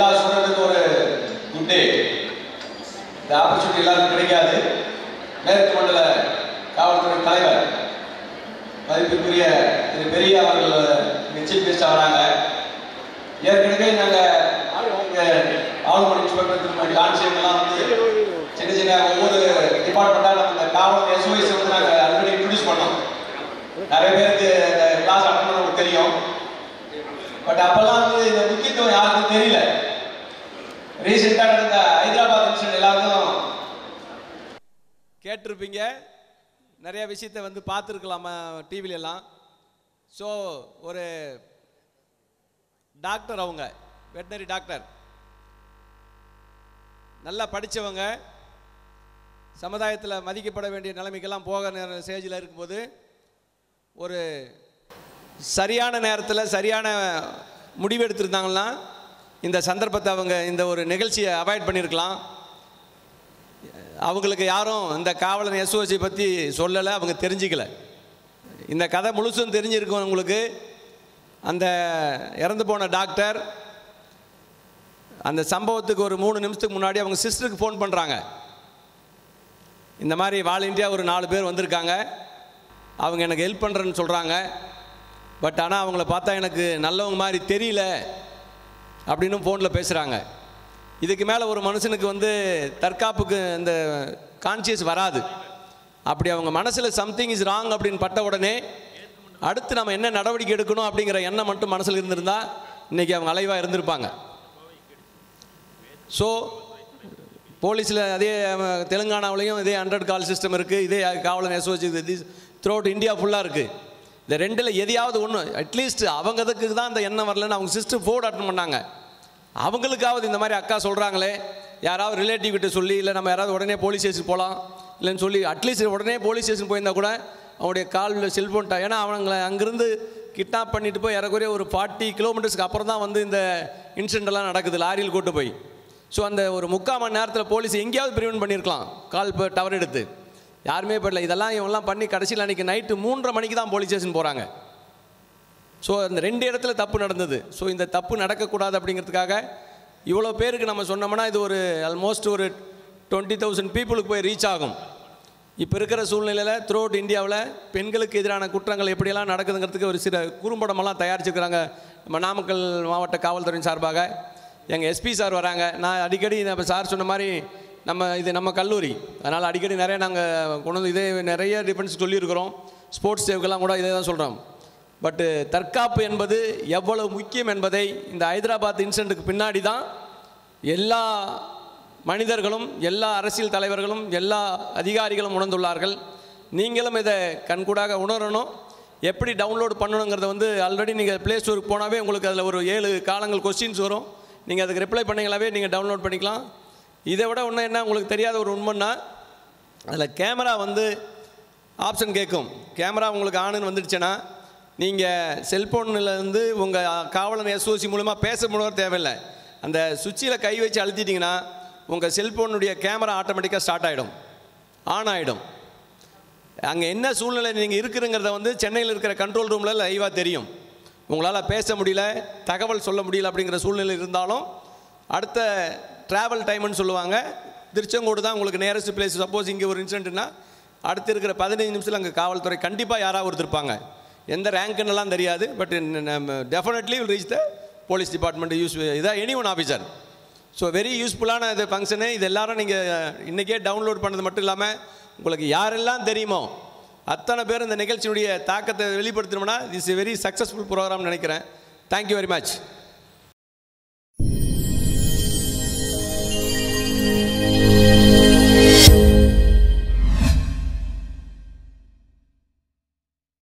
எல்லா ஸ்டூடெண்ட்டுக்கும் ஒரு good day. இந்த ஆப்பர்ச்சுனிட்டி எல்லாருக்கும் கிடைக்காது. மேற்கு மண்டல காவல்துறை தலைவர் மதிப்புக்குரிய திரு பெரிய அவர்கள் நிச்சயம் பேச வராங்க. ஏற்கனவே நாங்கள் ஆளுநர் இன்ஸ்பெக்டர் திருமதி கான்ஸ்டபிள்லாம் வந்து சின்ன சின்ன ஒவ்வொரு டிபார்ட்மெண்ட்டாக நம்ம இந்த காவல் எஸ்ஓஎஸ் வந்து நாங்கள் ஆல்ரெடி இன்ட்ரடியூஸ் பண்ணோம். நிறைய பேருக்கு இந்த கிளாஸ் அட்டன் நமக்கு தெரியும். பட் அப்போல்லாம் வந்து இந்த முக்கியத்துவம் யாருக்கும் தெரியல. ரீசெண்டாக நடந்த ஹைதராபாத் இன்சிடென்ட் எல்லாருக்கும் கேட்டிருப்பீங்க. நிறையா விஷயத்தை வந்து பார்த்துருக்கலாமா டிவிலெல்லாம். ஸோ ஒரு டாக்டர், அவங்க வெட்டினரி டாக்டர், நல்லா படித்தவங்க, சமுதாயத்தில் மதிக்கப்பட வேண்டிய நிலைமைக்கெல்லாம் போக ஸ்டேஜில் இருக்கும்போது ஒரு சரியான நேரத்தில் சரியான முடிவு எடுத்திருந்தாங்கன்னா இந்த சந்தர்ப்பத்தை அவங்க இந்த ஒரு நிகழ்ச்சியை அவாய்ட் பண்ணியிருக்கலாம். அவங்களுக்கு யாரும் இந்த காவலன் எஸ்ஓசி பற்றி சொல்லலை, அவங்க தெரிஞ்சிக்கல. இந்த கதை முழுசும் தெரிஞ்சிருக்கும் அவங்களுக்கு. அந்த இறந்து போன டாக்டர் அந்த சம்பவத்துக்கு ஒரு 3 நிமிஷத்துக்கு முன்னாடி அவங்க சிஸ்டருக்கு ஃபோன் பண்ணுறாங்க. இந்த மாதிரி வாலண்டியாக ஒரு 4 பேர் வந்திருக்காங்க, அவங்க எனக்கு ஹெல்ப் பண்ணுறேன்னு சொல்கிறாங்க. பட் ஆனால் அவங்கள பார்த்தா எனக்கு நல்லவங்க மாதிரி தெரியல அப்படின்னு ஃபோனில் பேசுகிறாங்க. இதுக்கு மேலே ஒரு மனுஷனுக்கு வந்து தற்காப்புக்கு இந்த கான்சியஸ் வராது. அப்படி அவங்க மனசில் சம்திங் இஸ் ராங் அப்படின்னு பட்ட உடனே அடுத்து நம்ம என்ன நடவடிக்கை எடுக்கணும் அப்படிங்கிற எண்ணம் மட்டும் மனசில் இருந்திருந்தால் இன்றைக்கி அவங்க அலைவாக இருந்திருப்பாங்க. ஸோ போலீஸில் அதே தெலுங்கானாவிலையும் இதே 100 கால் சிஸ்டம் இருக்குது, இதே காவலன் எஸ்ஓசி த்ரூ அவுட் இந்தியா ஃபுல்லாக இருக்குது. இந்த ரெண்டில் எதையாவது ஒன்று அட்லீஸ்ட் அவங்கதுக்கு தான் இந்த எண்ணம் வரலன்னு அவங்க சிஸ்டர் ஃபோன் அட்டன் பண்ணாங்க. அவங்களுக்காவது இந்த மாதிரி அக்கா சொல்கிறாங்களே, யாராவது ரிலேட்டிவ் கிட்ட சொல்லி, இல்லை நம்ம யாராவது உடனே போலீஸ் ஸ்டேஷன் போகலாம் இல்லைன்னு சொல்லி அட்லீஸ்ட் உடனே போலீஸ் ஸ்டேஷன் போயிருந்தால் கூட அவனுடைய காலில் செல்ஃபோன் ஏன்னா அவங்களை அங்கேருந்து கிட்னாப் பண்ணிட்டு போய் இறக்குறைய ஒரு 40 கிலோமீட்டர்ஸ்க்கு அப்புறம் தான் வந்து இந்த இன்சிடென்ட்லாம் நடக்குது லாரியில் கூட்டு போய். ஸோ அந்த ஒரு 3/4 மணி நேரத்தில் போலீஸ் எங்கேயாவது பிரிவென்ட் பண்ணியிருக்கலாம். கால் இப்போ டவர் எடுத்து யாருமே போயிடல. இதெல்லாம் இவங்கெல்லாம் பண்ணி கடைசியில் அன்றைக்கி நைட்டு 3:30 மணிக்கு தான் போலீஸ் ஸ்டேஷன் போகிறாங்க. ஸோ அந்த 2 இடத்துல தப்பு நடந்தது. ஸோ இந்த தப்பு நடக்கக்கூடாது அப்படிங்கிறதுக்காக இவ்வளோ பேருக்கு நம்ம சொன்னோம்னா இது ஒரு ஆல்மோஸ்ட் ஒரு 20,000 பீப்புளுக்கு போய் ரீச் ஆகும். இப்போ இருக்கிற சூழ்நிலையில் த்ரூ அவுட் இந்தியாவில் பெண்களுக்கு எதிரான குற்றங்கள் எப்படியெல்லாம் நடக்குதுங்கிறதுக்கு ஒரு சில குறும்படமெல்லாம் தயாரிச்சுக்கிறாங்க. நம்ம நாமக்கல் மாவட்ட காவல்துறையின் சார்பாக எங்கள் எஸ்பி சார் வராங்க. நான் அடிக்கடி நம்ம சார் சொன்ன மாதிரி நம்ம இது நம்ம கல்லூரி, அதனால் அடிக்கடி நிறைய நாங்கள் கொண்டு வந்து இதே நிறைய டிஃபென்ஸ் சொல்லியிருக்கிறோம். ஸ்போர்ட்ஸ் டேவுக்கெல்லாம் கூட இதே தான் சொல்கிறோம். பட்டு தற்காப்பு என்பது எவ்வளவு முக்கியம் என்பதை இந்த ஹைதராபாத் இன்சிடெண்ட்டுக்கு பின்னாடி தான் எல்லா மனிதர்களும் எல்லா அரசியல் தலைவர்களும் எல்லா அதிகாரிகளும் உணர்ந்துள்ளார்கள். நீங்களும் இதை கண்கூடாக உணரணும். எப்படி டவுன்லோடு பண்ணணுங்கிறத வந்து ஆல்ரெடி நீங்கள் ப்ளே ஸ்டோருக்கு போனாவே உங்களுக்கு அதில் ஒரு 7 காலங்கள் கொஸ்டின்ஸ் வரும். நீங்கள் அதுக்கு ரிப்ளை பண்ணிங்களாவே நீங்கள் டவுன்லோட் பண்ணிக்கலாம். இதை விட ஒன்று என்ன உங்களுக்கு தெரியாத ஒரு உண்மைன்னா அதில் கேமரா வந்து ஆப்ஷன் கேட்கும். கேமரா உங்களுக்கு ஆனுன்னு வந்துடுச்சுன்னா நீங்கள் செல்ஃபோனில் வந்து உங்கள் காவலன் எஸ்ஓசி மூலமாக பேச முடியாது, தேவையில்லை. அந்த சுவிட்சில் கை வச்சு அழுத்திட்டிங்கன்னா உங்கள் செல்ஃபோனுடைய கேமரா ஆட்டோமேட்டிக்காக ஸ்டார்ட் ஆகிடும், ஆன் ஆகிடும். அங்கே என்ன சூழ்நிலை நீங்கள் இருக்குதுங்கிறத வந்து சென்னையில் இருக்கிற கண்ட்ரோல் ரூமில் லைவாக தெரியும். உங்களால் பேச முடியல, தகவல் சொல்ல முடியல அப்படிங்கிற சூழ்நிலை இருந்தாலும் அடுத்த ட்ராவல் டைம்னு சொல்லுவாங்க, திருச்செங்கோடு தான் உங்களுக்கு நியரஸ்ட் பிளேஸ். சப்போஸ் இங்கே ஒரு இன்சிடென்ட்னா அடுத்து இருக்கிற 15 நிமிஷத்தில் அங்கே காவல்துறை கண்டிப்பாக யாராவது ஒருத்திருப்பாங்க. எந்த ரேங்க்குன்னெல்லாம் தெரியாது, but definitely will reach the police department use இதாக any one officer. So very யூஸ்ஃபுல்லான இது ஃபங்க்ஷனு. இது எல்லாரும் நீங்கள் இன்றைக்கே டவுன்லோட் பண்ணது மட்டும் இல்லாமல் உங்களுக்கு யாரெல்லாம் தெரியுமோ அத்தனை பேர் இந்த நிகழ்ச்சியினுடைய தாக்கத்தை வெளிப்படுத்தணும்னா திஸ் வெரி சக்ஸஸ்ஃபுல் ப்ரோக்ராம்னு நினைக்கிறேன். Thank you very much.